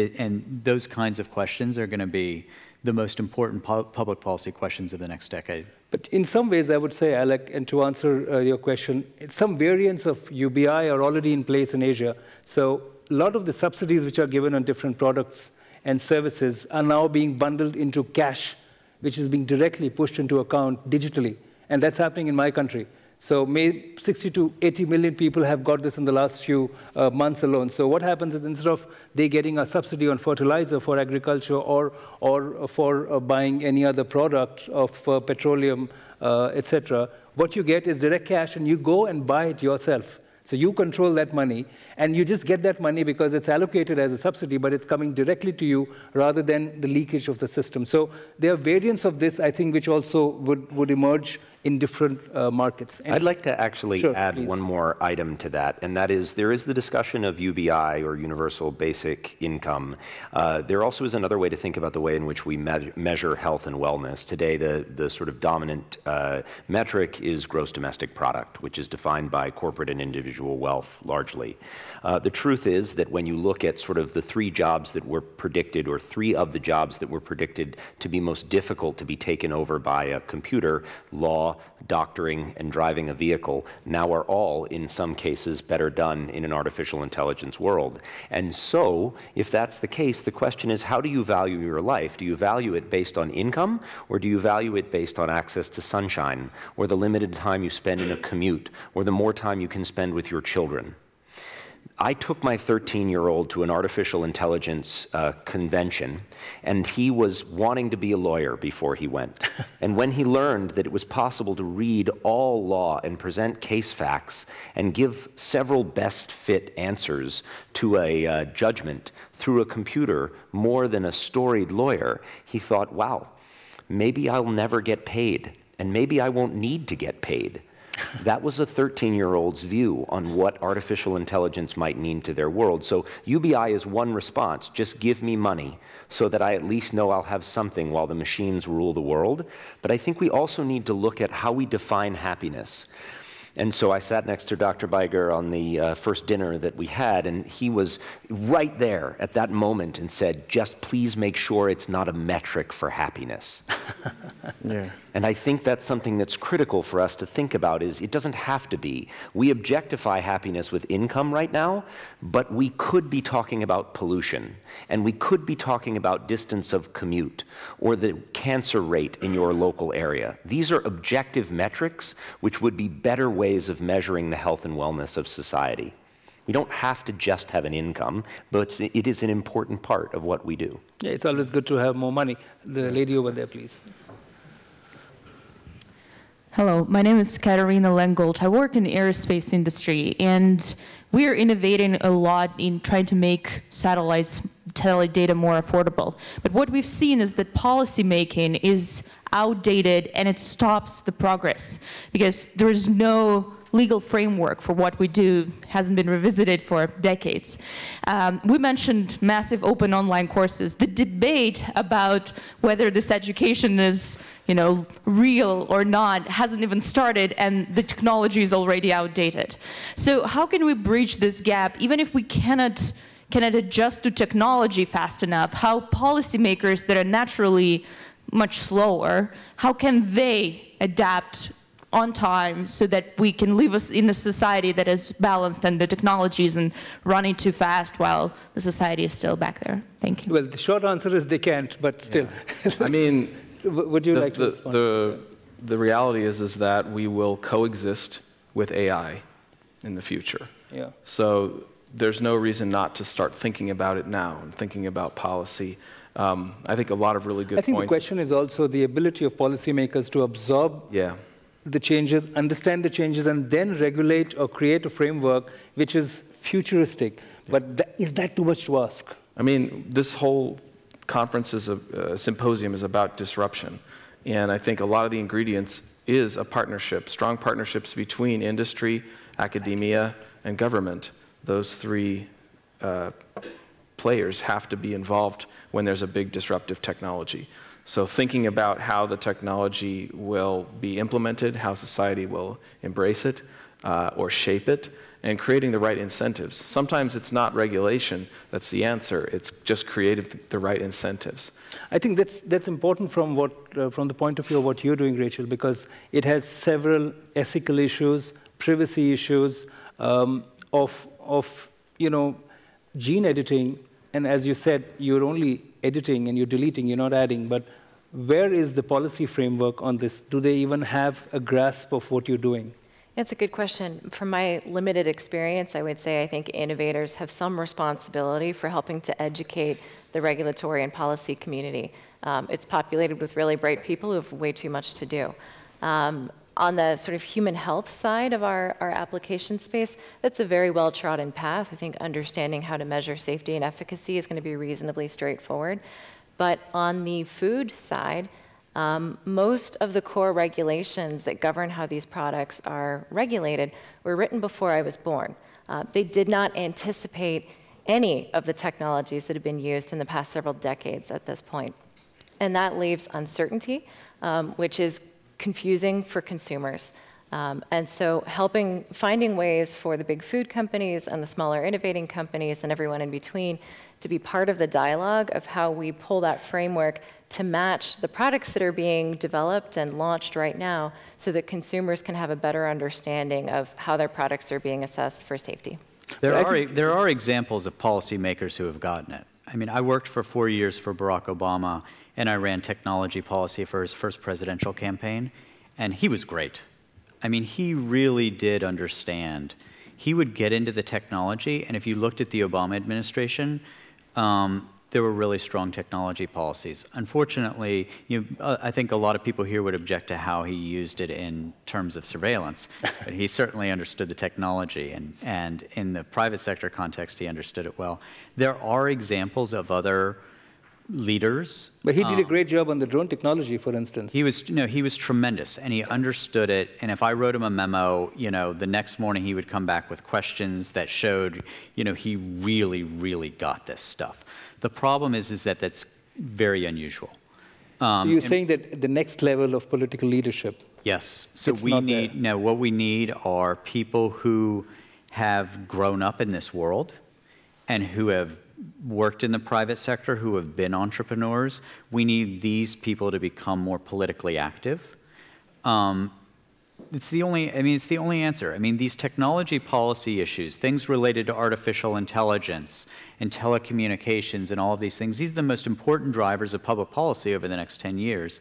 those kinds of questions are going to be the most important public policy questions of the next decade. But in some ways, I would say, Alec, and to answer your question, some variants of UBI are already in place in Asia. So a lot of the subsidies which are given on different products and services are now being bundled into cash, which is being directly pushed into account digitally. And that's happening in my country. So 60 to 80 million people have got this in the last few months alone. So what happens is instead of they getting a subsidy on fertilizer for agriculture or for buying any other product of petroleum, etc., what you get is direct cash, and you go and buy it yourself. So you control that money, and you just get that money because it's allocated as a subsidy, but it's coming directly to you rather than the leakage of the system. So there are variants of this, I think, which also would emerge in different markets. And I'd like to actually add one more item to that, and that is there is the discussion of UBI, or universal basic income. There also is another way to think about the way in which we measure health and wellness. Today, the sort of dominant metric is gross domestic product, which is defined by corporate and individual wealth largely. The truth is that when you look at sort of the three jobs that were predicted, or three of the jobs that were predicted to be most difficult to be taken over by a computer, law, doctoring, and driving a vehicle, now are all, in some cases, better done in an artificial intelligence world. And so, if that's the case, the question is, how do you value your life? Do you value it based on income, or do you value it based on access to sunshine, or the limited time you spend in a commute, or the more time you can spend with your children? I took my 13-year-old to an artificial intelligence convention, and he was wanting to be a lawyer before he went. And when he learned that it was possible to read all law and present case facts and give several best fit answers to a judgment through a computer more than a storied lawyer, he thought, wow, maybe I'll never get paid, and maybe I won't need to get paid. That was a 13-year-old's view on what artificial intelligence might mean to their world. So UBI is one response. Just give me money so that I at least know I'll have something while the machines rule the world. But I think we also need to look at how we define happiness. And so I sat next to Dr. Biger on the first dinner that we had, and he was right there at that moment and said, just please make sure it's not a metric for happiness. Yeah. And I think that's something that's critical for us to think about, is it doesn't have to be. We objectify happiness with income right now, but we could be talking about pollution, and we could be talking about distance of commute, or the cancer rate in your local area. These are objective metrics which would be better ways of measuring the health and wellness of society. We don't have to just have an income, but it is an important part of what we do. Yeah, it's always good to have more money. The lady over there, please. Hello, my name is Katarina Lengold. I work in the aerospace industry, and we are innovating a lot in trying to make satellite data more affordable. But what we've seen is that policymaking is outdated, and it stops the progress because there is no legal framework for what we do, hasn't been revisited for decades. We mentioned massive open online courses. The debate about whether this education is, real or not hasn't even started, and the technology is already outdated. So how can we bridge this gap, even if we cannot adjust to technology fast enough? How policymakers that are naturally much slower, how can they adapt on time so that we can live us in a society that is balanced and the technology isn't running too fast while the society is still back there? Thank you. Well, the short answer is they can't, but still. Yeah. I mean, would you like to respond? The reality is that we will coexist with AI in the future. Yeah. So there's no reason not to start thinking about it now and thinking about policy. I think a lot of really good points. I think the question is also the ability of policymakers to absorb the changes, understand the changes, and then regulate or create a framework which is futuristic. Yeah. But is that too much to ask? I mean, this whole conference is symposium is about disruption. And I think a lot of the ingredients is a partnership, strong partnerships between industry, academia, and government. Those three players have to be involved when there's a big disruptive technology. So thinking about how the technology will be implemented, how society will embrace it or shape it, and creating the right incentives. Sometimes it's not regulation that's the answer, it's just creating the right incentives. I think that's important from the point of view of what you're doing, Rachel, because it has several ethical issues, privacy issues, of gene editing, and as you said, you're only editing and you're deleting, you're not adding, but where is the policy framework on this? Do they even have a grasp of what you're doing? That's a good question. From my limited experience, I would say I think innovators have some responsibility for helping to educate the regulatory and policy community. It's populated with really bright people who have way too much to do. On the sort of human health side of our application space, that's a very well-trodden path. I think understanding how to measure safety and efficacy is going to be reasonably straightforward. But on the food side, most of the core regulations that govern how these products are regulated were written before I was born. They did not anticipate any of the technologies that have been used in the past several decades at this point. And that leaves uncertainty, which is confusing for consumers. And so finding ways for the big food companies and the smaller innovating companies and everyone in between to be part of the dialogue of how we pull that framework to match the products that are being developed and launched right now so that consumers can have a better understanding of how their products are being assessed for safety. There are examples of policymakers who have gotten it. I mean, I worked for 4 years for Barack Obama, and I ran technology policy for his first presidential campaign, and he was great. I mean, he really did understand. He would get into the technology, and if you looked at the Obama administration, there were really strong technology policies. Unfortunately, I think a lot of people here would object to how he used it in terms of surveillance, but he certainly understood the technology, and in the private sector context, he understood it well. There are examples of other leaders. But he did a great job on the drone technology, for instance. He was tremendous, and he understood it, and if I wrote him a memo, the next morning he would come back with questions that showed, he really, really got this stuff. The problem is that that's very unusual. So you're saying that the next level of political leadership. Yes. So what we need are people who have grown up in this world and who have worked in the private sector, who have been entrepreneurs. We need these people to become more politically active. It's the only answer. I mean, these technology policy issues, things related to artificial intelligence and telecommunications and all of these things, these are the most important drivers of public policy over the next 10 years.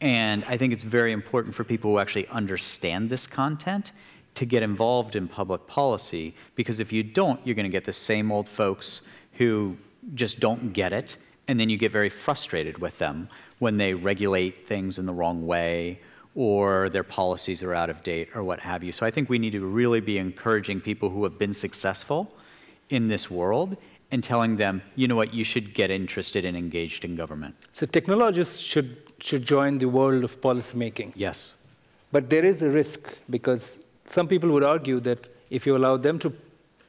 And I think it's very important for people who actually understand this content to get involved in public policy, because if you don't, you're going to get the same old folks who just don't get it, and then you get very frustrated with them when they regulate things in the wrong way, or their policies are out of date, or what have you. So I think we need to really be encouraging people who have been successful in this world and telling them, you know what, you should get interested and engaged in government. So technologists should join the world of policymaking. Yes. But there is a risk, because some people would argue that if you allow them to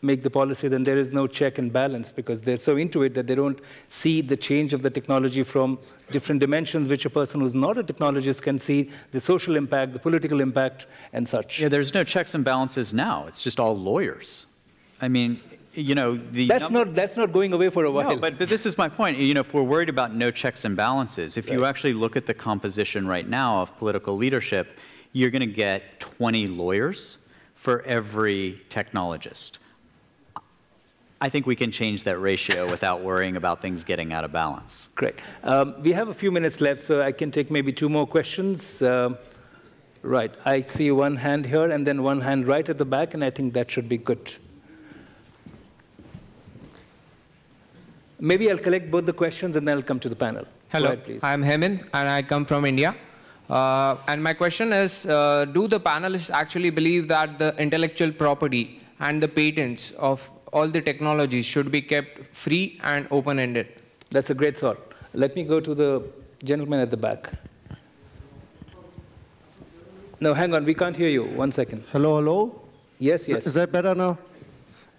make the policy, then there is no check and balance, because they're so into it that they don't see the change of the technology from different dimensions, which a person who's not a technologist can see, the social impact, the political impact, and such. Yeah, there's no checks and balances now. It's just all lawyers. I mean, that's not going away for a while. No, but this is my point. If we're worried about no checks and balances, if you actually look at the composition right now of political leadership, you're going to get 20 lawyers for every technologist. I think we can change that ratio without worrying about things getting out of balance. Great. We have a few minutes left, so I can take maybe 2 more questions. Right. I see one hand here and then one hand right at the back, and I think that should be good. Maybe I'll collect both the questions, and then I'll come to the panel. Hello. Go ahead, please. I'm Hemin, and I come from India. And my question is, do the panelists actually believe that the intellectual property and the patents of all the technologies should be kept free and open-ended? That's a great thought. Let me go to the gentleman at the back. No, hang on. We can't hear you. One second. Hello, hello? Yes, yes. Is that better now?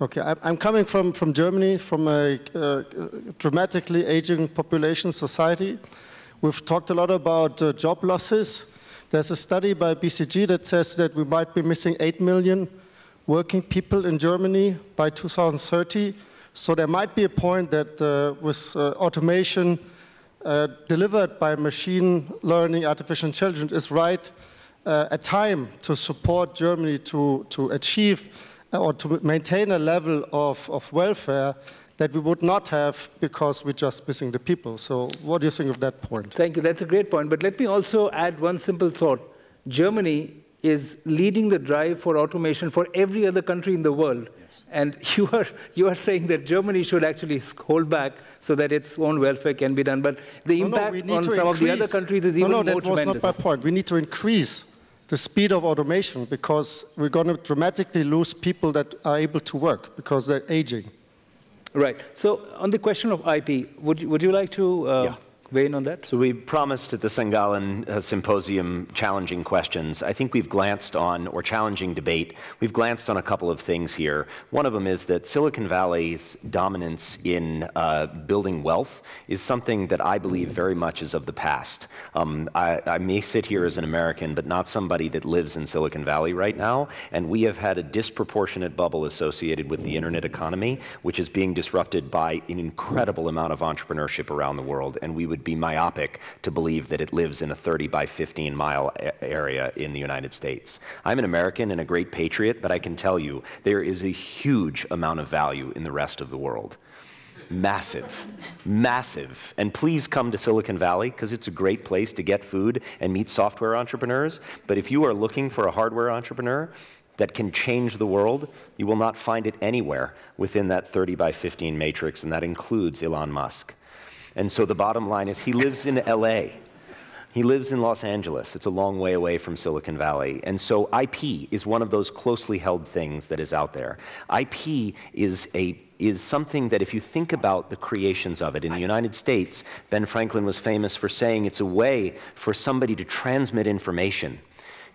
Okay. I'm coming from Germany, from a dramatically aging population society. We've talked a lot about job losses. There's a study by BCG that says that we might be missing 8 million working people in Germany by 2030. So there might be a point that with automation delivered by machine learning, artificial intelligence is right a time to support Germany to achieve or to maintain a level of welfare that we would not have because we're just missing the people. So what do you think of that point? Thank you. That's a great point. But let me also add one simple thought. Germany is leading the drive for automation for every other country in the world. Yes. And you are saying that Germany should actually hold back so that its own welfare can be done. But the impact on some of the other countries is even more tremendous. No, that was not my point. We need to increase the speed of automation because we're going to dramatically lose people that are able to work because they're aging. Right. So on the question of IP, would you like to... Yeah. Weigh in on that? So we promised at the Sengalan Symposium challenging questions. I think we've glanced on, or challenging debate, we've glanced on a couple of things here. One of them is that Silicon Valley's dominance in building wealth is something that I believe very much is of the past. I may sit here as an American, but not somebody that lives in Silicon Valley right now, and we have had a disproportionate bubble associated with the internet economy, which is being disrupted by an incredible amount of entrepreneurship around the world, and we would be myopic to believe that it lives in a 30 by 15 mile area in the United States. I'm an American and a great patriot, but I can tell you there is a huge amount of value in the rest of the world. Massive, massive. And please come to Silicon Valley because it's a great place to get food and meet software entrepreneurs. But if you are looking for a hardware entrepreneur that can change the world, you will not find it anywhere within that 30 by 15 matrix, and that includes Elon Musk. And so the bottom line is he lives in LA. He lives in Los Angeles. It's a long way away from Silicon Valley. And so IP is one of those closely held things that is out there. IP is something that if you think about the creations of it in the United States, Ben Franklin was famous for saying it's a way for somebody to transmit information.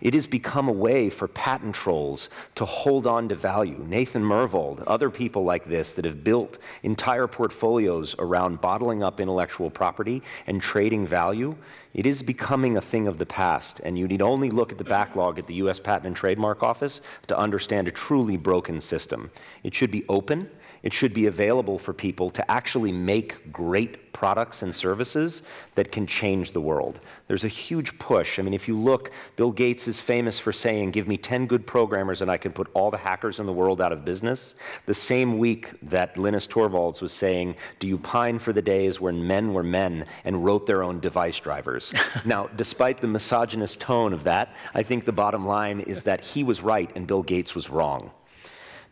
It has become a way for patent trolls to hold on to value. Nathan Myhrvold, other people like this that have built entire portfolios around bottling up intellectual property and trading value, it is becoming a thing of the past. And you need only look at the backlog at the US Patent and Trademark Office to understand a truly broken system. It should be open. It should be available for people to actually make great products and services that can change the world. There's a huge push. I mean, if you look, Bill Gates is famous for saying, give me 10 good programmers and I can put all the hackers in the world out of business. The same week that Linus Torvalds was saying, do you pine for the days when men were men and wrote their own device drivers? Now, despite the misogynist tone of that, I think the bottom line is that he was right and Bill Gates was wrong.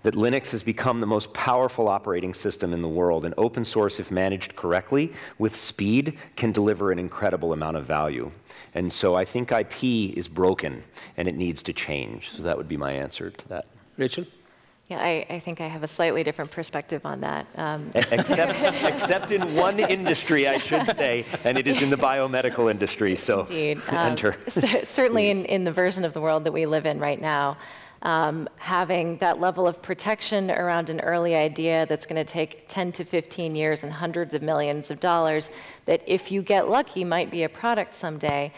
That Linux has become the most powerful operating system in the world, and open source, if managed correctly, with speed, can deliver an incredible amount of value. And so I think IP is broken, and it needs to change. So that would be my answer to that. Rachel? Yeah, I think I have a slightly different perspective on that. Except in one industry, I should say, and it is in the biomedical industry. So indeed. Enter. Certainly in the version of the world that we live in right now, having that level of protection around an early idea that's going to take 10 to 15 years and hundreds of millions of dollars that if you get lucky might be a product someday,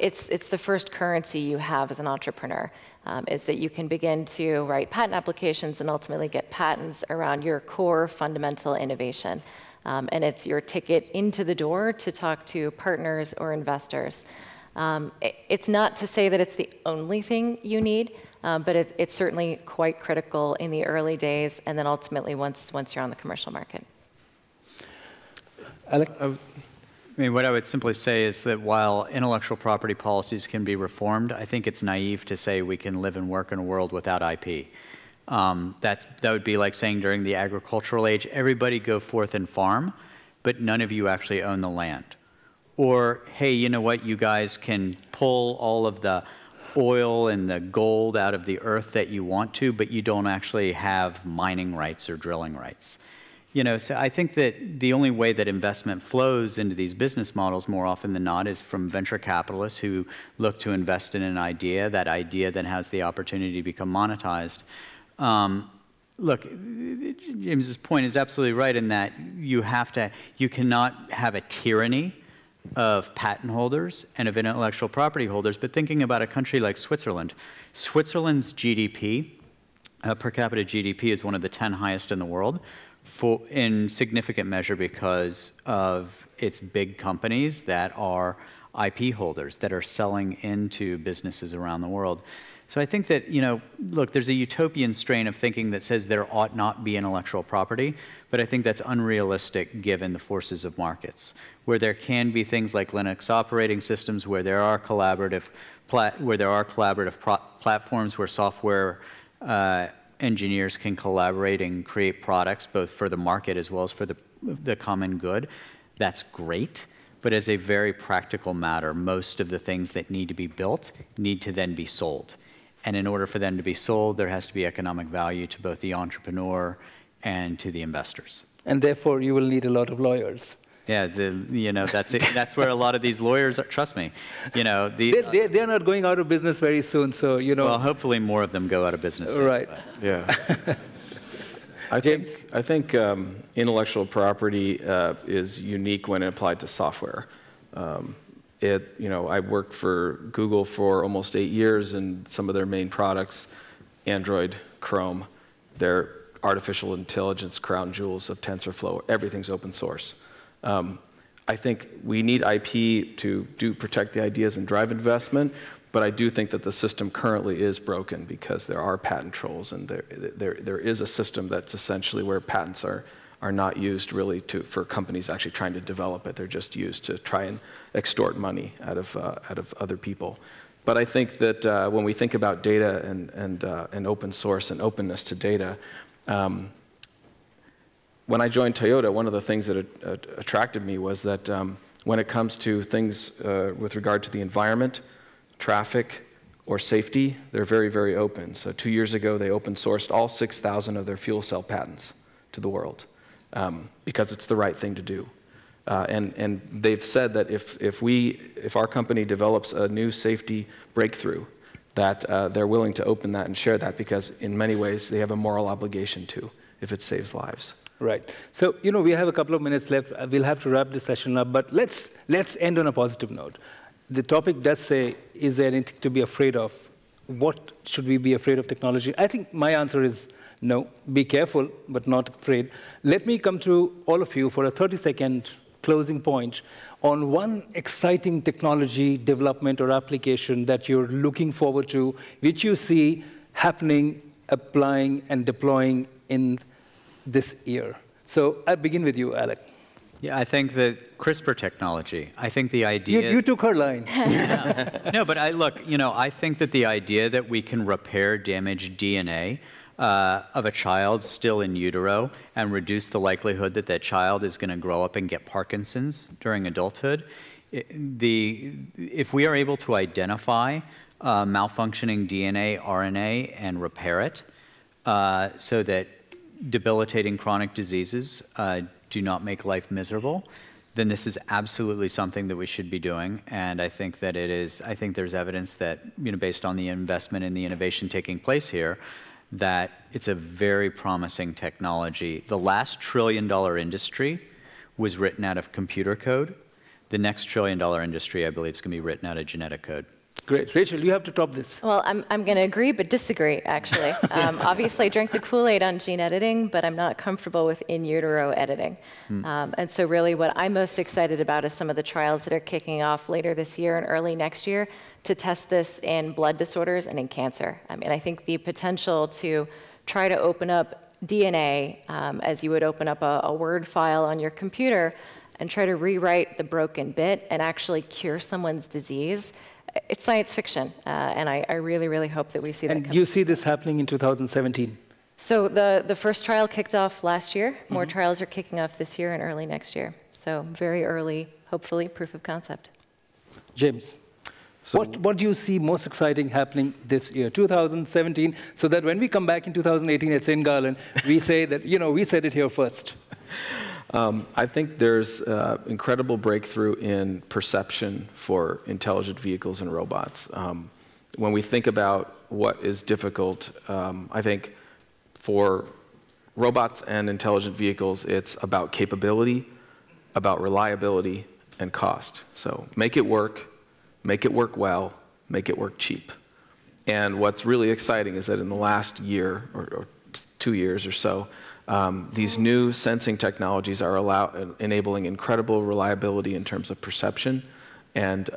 it's the first currency you have as an entrepreneur, is that you can begin to write patent applications and ultimately get patents around your core fundamental innovation. And it's your ticket into the door to talk to partners or investors. It's not to say that it's the only thing you need, but it's certainly quite critical in the early days, and then ultimately once you're on the commercial market. Alec? I mean, what I would simply say is that while intellectual property policies can be reformed, I think it's naive to say we can live and work in a world without IP. That would be like saying during the agricultural age, everybody go forth and farm, but none of you actually own the land. Or, hey, you know what, you guys can pull all of the oil and the gold out of the earth that you want to, but you don't actually have mining rights or drilling rights. You know, so I think that the only way that investment flows into these business models more often than not is from venture capitalists who look to invest in an idea. That idea then has the opportunity to become monetized. Look, James's point is absolutely right in that you cannot have a tyranny of patent holders and of intellectual property holders. But thinking about a country like Switzerland, Switzerland's GDP, per capita GDP, is one of the 10 highest in the world. In significant measure because of its big companies that are IP holders, that are selling into businesses around the world. So I think that, you know, look, there's a utopian strain of thinking that says there ought not be intellectual property, but I think that's unrealistic given the forces of markets, where there can be things like Linux operating systems, where there are collaborative platforms, where software engineers can collaborate and create products both for the market as well as for the common good. That's great, but as a very practical matter, most of the things that need to be built need to then be sold. And in order for them to be sold, there has to be economic value to both the entrepreneur and to the investors. And therefore, you will need a lot of lawyers. Yeah, you know, that's it. That's where a lot of these lawyers are, trust me. You know, they're not going out of business very soon, so, you know. Well, hopefully more of them go out of business soon. Right. But. Yeah. I think intellectual property is unique when applied to software. You know, I worked for Google for almost 8 years, and some of their main products, Android, Chrome, their artificial intelligence crown jewels of TensorFlow, everything's open source. I think we need IP to protect the ideas and drive investment, but I do think that the system currently is broken because there are patent trolls, and there is a system that's essentially where patents are not used really for companies actually trying to develop it. They're just used to try and extort money out of other people. But I think that when we think about data and open source and openness to data, when I joined Toyota, one of the things that attracted me was that when it comes to things with regard to the environment, traffic, or safety, they're very, very open. So 2 years ago, they open sourced all 6,000 of their fuel cell patents to the world because it's the right thing to do. And they've said that if our company develops a new safety breakthrough, that they're willing to open that and share that because in many ways, they have a moral obligation to if it saves lives. Right. So, you know, we have a couple of minutes left. We'll have to wrap this session up, but let's end on a positive note. The topic does say, is there anything to be afraid of? What should we be afraid of technology? I think my answer is no. Be careful, but not afraid. Let me come to all of you for a 30-second closing point on one exciting technology development or application that you're looking forward to, which you see happening, applying, and deploying in this year. So I'll begin with you, Alec. Yeah, I think the CRISPR technology, I think the idea... You took her line. Yeah. No, but look, you know, I think that the idea that we can repair damaged DNA of a child still in utero and reduce the likelihood that that child is going to grow up and get Parkinson's during adulthood, if we are able to identify malfunctioning DNA, RNA, and repair it so that debilitating chronic diseases do not make life miserable, then this is absolutely something that we should be doing. And I think that it is, I think there's evidence that, you know, based on the investment and the innovation taking place here, that it's a very promising technology. The last $1 trillion industry was written out of computer code. The next $1 trillion industry, I believe, is going to be written out of genetic code. Great. Rachel, you have to top this. Well, I'm going to agree but disagree, actually. Obviously, I drank the Kool-Aid on gene editing, but I'm not comfortable with in utero editing. And so really what I'm most excited about is some of the trials that are kicking off later this year and early next year to test this in blood disorders and in cancer. I mean, I think the potential to try to open up DNA as you would open up a Word file on your computer and try to rewrite the broken bit and actually cure someone's disease, it's science fiction, and I really, really hope that we see that. And you see this happening in 2017? So the first trial kicked off last year. More trials are kicking off this year and early next year. So very early, hopefully, proof of concept. James, so what do you see most exciting happening this year, 2017, so that when we come back in 2018 at St. Gallen, we say that, you know, we said it here first. I think there's incredible breakthrough in perception for intelligent vehicles and robots. When we think about what is difficult, I think for robots and intelligent vehicles, it's about capability, about reliability, and cost. So make it work well, make it work cheap. And what's really exciting is that in the last year or 2 years or so, these new sensing technologies are enabling incredible reliability in terms of perception and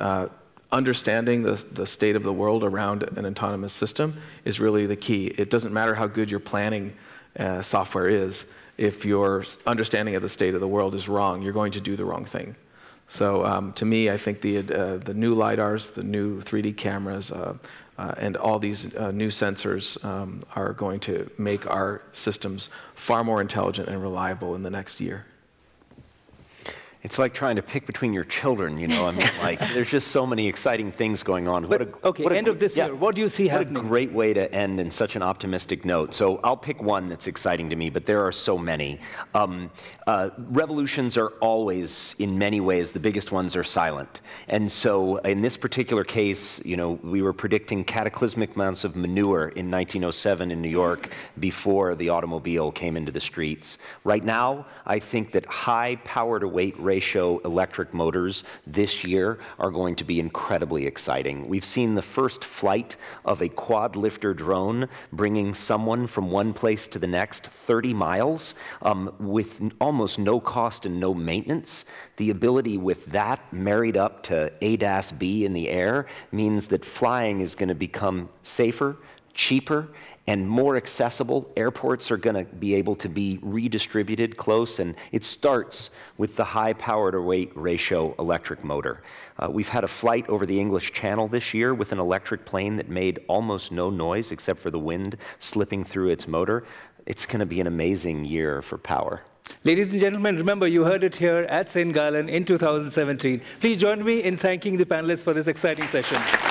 understanding the state of the world around an autonomous system is really the key. It doesn't matter how good your planning software is. If your understanding of the state of the world is wrong, you're going to do the wrong thing. So to me, I think the new LiDARs, the new 3D cameras, and all these new sensors are going to make our systems far more intelligent and reliable in the next year. It's like trying to pick between your children, you know. I mean, like, there's just so many exciting things going on. But, what a, okay, end of this year, what do you see happening? What a great way to end in such an optimistic note. So I'll pick one that's exciting to me, but there are so many. Revolutions are always, in many ways, the biggest ones are silent. And so in this particular case, you know, we were predicting cataclysmic amounts of manure in 1907 in New York before the automobile came into the streets. Right now, I think that high power-to-weight ratio electric motors this year are going to be incredibly exciting. We've seen the first flight of a quad lifter drone bringing someone from one place to the next 30 miles with almost no cost and no maintenance. The ability with that married up to ADAS-B in the air means that flying is going to become safer, cheaper, and more accessible. Airports are going to be able to be redistributed close, and it starts with the high power-to-weight ratio electric motor. We've had a flight over the English Channel this year with an electric plane that made almost no noise except for the wind slipping through its motor. It's going to be an amazing year for power. Ladies and gentlemen, remember, you heard it here at St. Gallen in 2017. Please join me in thanking the panelists for this exciting session.